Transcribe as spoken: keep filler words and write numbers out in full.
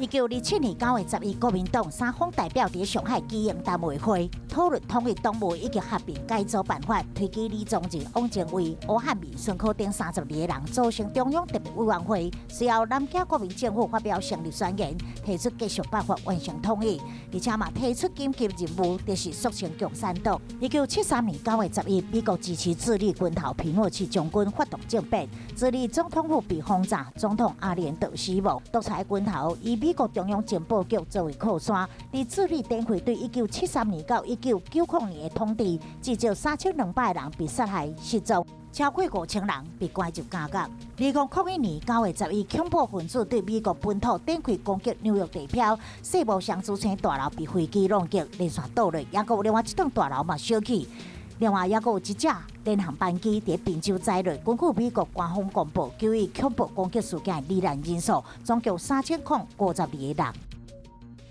一九二七年九月十一，国民党三方代表在上海举行大会会，讨论统一党务以及合并改组办法，推举李宗仁、汪精卫、吴汉民、孙科等三十二个人组成中央特别委员会。随后，南京国民政府发表成立宣言，提出继续办法完成统一，而且嘛提出紧急任务，就是肃清共产党。一九七三年九月十一，美国支持智利军头皮诺奇将军发动政变，智利总统府被轰炸，总统阿连德死亡。独裁军头以美国中央情报局作为靠山，在智利展开对一九七三年到一九九零年的统治，至少三千两百人被杀害失踪，超过五千人被关入监狱。二零零一年九月十一，恐怖分子对美国本土展开攻击，纽约地标世贸双子星大楼被飞机撞击，连续倒落，也有另外一栋大楼嘛烧起。另外，也阁有一架联航班机在滨州载落。根据美国官方公布，由于恐怖攻击事件罹难人数总共三千零五十二人。